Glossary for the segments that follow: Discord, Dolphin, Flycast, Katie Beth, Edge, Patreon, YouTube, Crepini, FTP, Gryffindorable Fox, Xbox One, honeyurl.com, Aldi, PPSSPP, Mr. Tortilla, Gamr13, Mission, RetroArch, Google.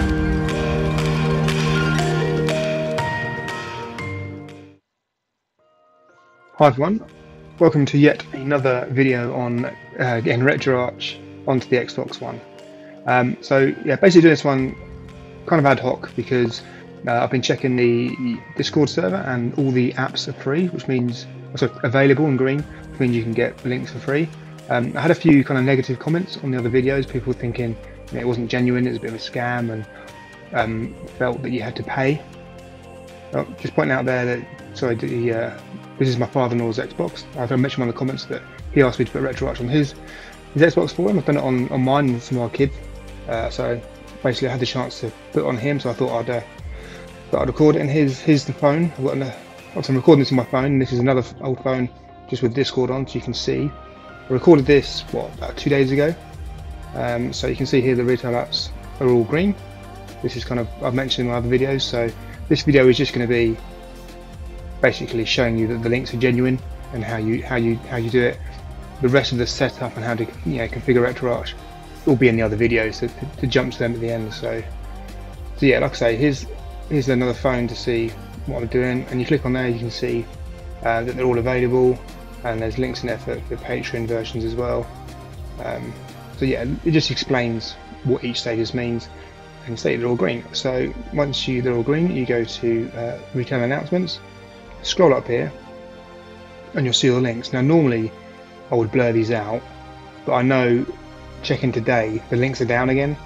Hi everyone, welcome to yet another video on getting RetroArch onto the Xbox One. Basically doing this one kind of ad hoc because I've been checking the Discord server and all the apps are free, which means available in green, which means you can get links for free. I had a few kind of negative comments on the other videos, people thinking it wasn't genuine, it was a bit of a scam, and felt that you had to pay. Oh, just pointing out there that, sorry, this is my father-in-law's Xbox. I've mentioned in the comments that he asked me to put RetroArch on his Xbox for him. I've done it on mine and some of my kids. So basically I had the chance to put it on him, so I thought I'd record it in his phone. Obviously I'm recording this on my phone, and this is another old phone just with Discord on, so you can see. I recorded this, about 2 days ago. So you can see here the retail apps are all green. This is kind of, I've mentioned in my other videos, so this video is just going to be basically showing you that the links are genuine and how you do it. The rest of the setup and how to configure RetroArch will be in the other videos, so to jump to them at the end. So yeah, like I say, here's another phone to see what I'm doing, and you click on there, you can see that they're all available, and there's links in there for the Patreon versions as well. So yeah, it just explains what each status means, and say they're all green. So once they're all green, you go to retail announcements. Scroll up here and you'll see all the links. Now normally I would blur these out, but I know checking today the links are down again,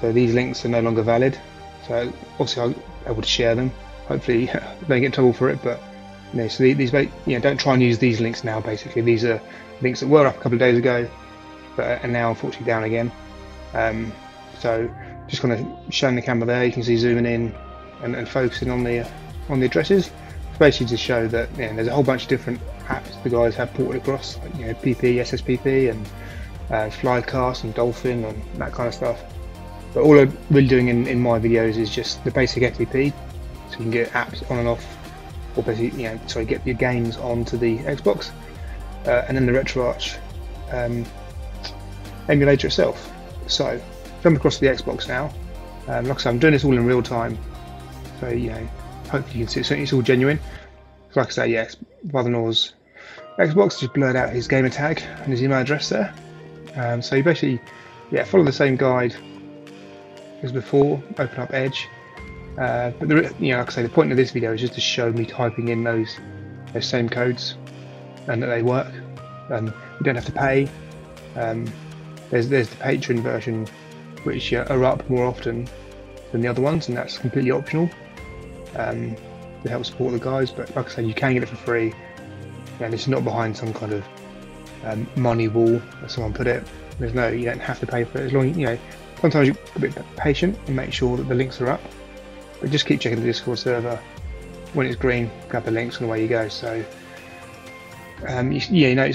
so these links are no longer valid. So obviously I would share them, hopefully don't get in trouble for it, but so these, don't try and use these links now. Basically these are links that were up a couple of days ago but are now unfortunately down again. So just kind of showing the camera there, you can see zooming in and focusing on the addresses. Basically to show that there's a whole bunch of different apps the guys have ported across, like PPSSPP and Flycast and Dolphin and that kind of stuff. But all I'm really doing in my videos is just the basic FTP, so you can get apps on and off, or basically get your games onto the Xbox, and then the RetroArch emulator itself. So jump across to the Xbox now. Like I said, I'm doing this all in real time, so hopefully you can see it. It's all genuine. Like I say, yes, father-in-law's Xbox, just blurred out his gamer tag and his email address there. So you basically, follow the same guide as before. Open up Edge, but like I say, the point of this video is just to show me typing in those same codes and that they work, and you don't have to pay. There's the Patreon version, which are up more often than the other ones, and that's completely optional. To help support the guys, but like I said, you can get it for free, and it's not behind some kind of money wall, as someone put it. There's no, you don't have to pay for it, as long as sometimes you're a bit patient and make sure that the links are up, but just keep checking the Discord server. When it's green, grab the links and away you go. So it's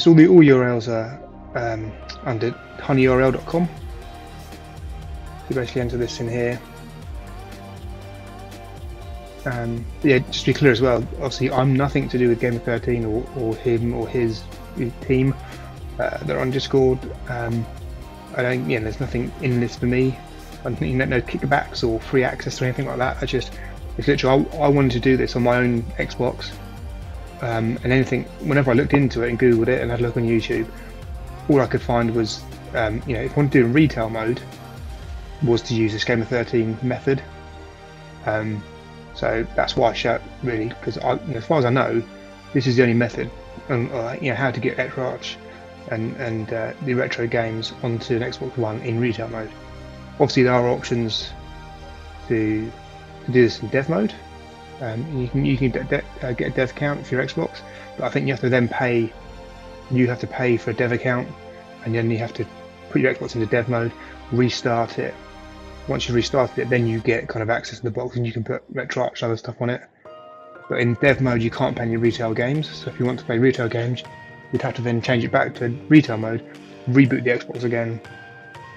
all URLs are under honeyurl.com. You basically enter this in here. Just to be clear as well, obviously I'm nothing to do with Gamr13 or him or his team. They're on Discord. I don't, there's nothing in this for me. I'm thinking no kickbacks or free access or anything like that. It's literally, I wanted to do this on my own Xbox, and anything, whenever I looked into it and Googled it and had a look on YouTube, all I could find was, if I wanted to do in retail mode, was to use this Gamr13 method. So that's why I shout really, because as far as I know, this is the only method on how to get RetroArch and the retro games onto an Xbox One in retail mode. Obviously, there are options to do this in dev mode. You can get a dev account for your Xbox, but I think you have to then pay. You have to pay for a dev account, and then you have to put your Xbox into dev mode, restart it. Once you've restarted it, then you get kind of access to the box and you can put RetroArch and other stuff on it. But in dev mode, you can't play any retail games. So if you want to play retail games, you'd have to then change it back to retail mode, reboot the Xbox again,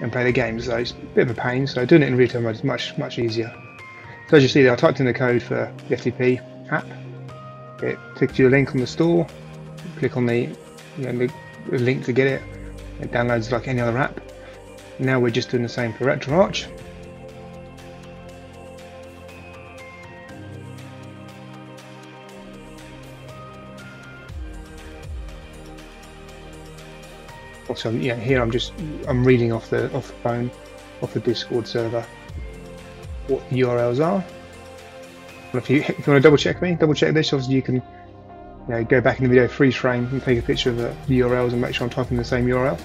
and play the games. So it's a bit of a pain. So doing it in retail mode is much easier. So as you see there, I typed in the code for the FTP app. It takes you a link on the store. Click on the link to get it. It downloads like any other app. Now we're just doing the same for RetroArch. Also, yeah, here I'm reading off the phone, off the Discord server, what the URLs are. And if you want to double check this, obviously you can, you know, go back in the video, freeze frame, and take a picture of the URLs and make sure I'm typing the same URL,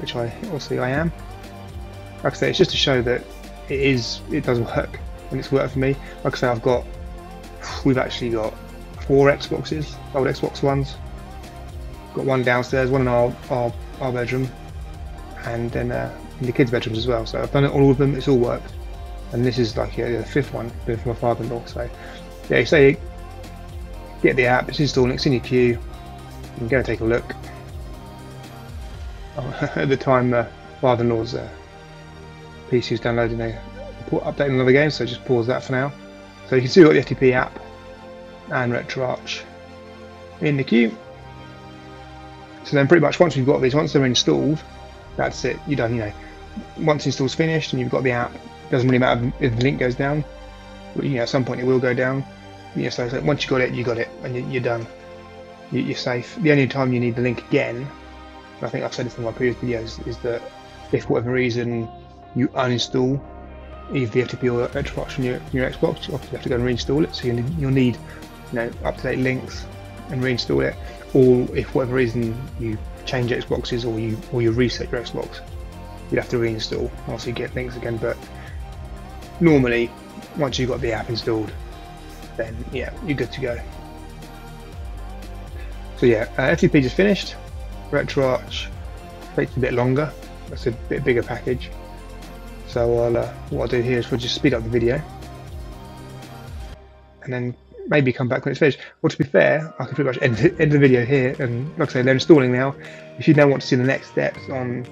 which obviously I am. Like I say, it's just to show that it does work, and it's worked for me. Like I say, we've actually got 4 Xboxes, old Xbox Ones. Got one downstairs, one in our bedroom, and then in the kids' bedrooms as well. So I've done it all of them. It's all worked, and this is like the 5th one doing for my father-in-law. So yeah, so you get the app. It's installing. It's in your queue. I'm going to take a look. At the time, father-in-law's PC was downloading updating another game, so just pause that for now. So you can see we've got the FTP app and RetroArch in the queue. So then pretty much once we've got these, once they're installed, that's it, you're done, you know. Once install's finished and you've got the app, it doesn't really matter if the link goes down, but, you know, at some point it will go down. You know, so once you got it, and you're done. You're safe. The only time you need the link again, and I think I've said this in my previous videos, is that if for whatever reason you uninstall either the FTP or RetroArch from your Xbox, you obviously have to go and reinstall it, so you'll need, you know, up-to-date links and reinstall it. Or if for whatever reason you change Xboxes or you reset your Xbox, you'd have to reinstall. Obviously, you get links again, but normally once you've got the app installed, then yeah, you're good to go. So yeah, FTP just finished. RetroArch takes a bit longer. That's a bit bigger package. So what I'll do here is we'll just speed up the video, and then maybe come back when it's finished. Well, to be fair, I can pretty much end the video here, and like I say, they're installing now. If you now want to see the next steps on,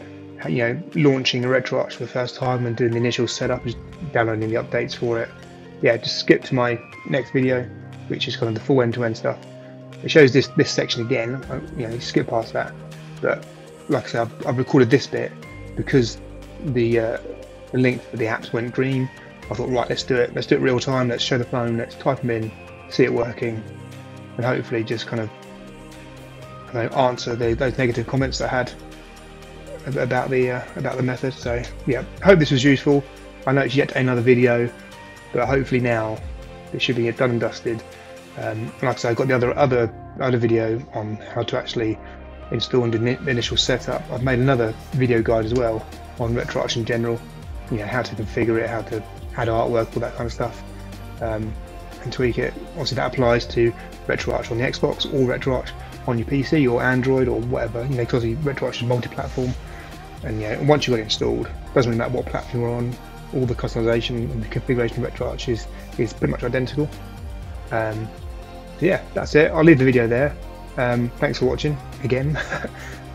you know, launching a RetroArch for the first time and doing the initial setup, is downloading the updates for it. Yeah, just skip to my next video, which is kind of the full end-to-end stuff. It shows this section again. You know, you skip past that. But like I say, I've recorded this bit because the link for the apps went green. I thought, right, let's do it. Let's do it real time. Let's show the phone. Let's type them in. See it working, and hopefully just kind of, you know, answer those negative comments that I had about the method. So yeah, hope this was useful. I know it's yet another video, but hopefully now it should be done and dusted. And like I said, I've got the other video on how to actually install and do the initial setup. I've made another video guide as well on RetroArch in general. You know, how to configure it, how to add artwork, all that kind of stuff. And tweak it. Obviously that applies to RetroArch on the Xbox or RetroArch on your PC or Android or whatever, you know, because RetroArch is multi-platform, and yeah, once you've got it installed, doesn't really matter what platform you're on, all the customization and the configuration of RetroArch is pretty much identical. So yeah, that's it. I'll leave the video there. Thanks for watching again.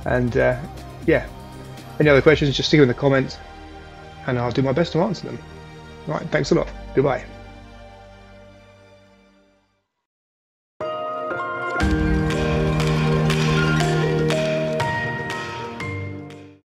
And yeah, any other questions, just stick them in the comments and I'll do my best to answer them. All right, thanks a lot. Goodbye.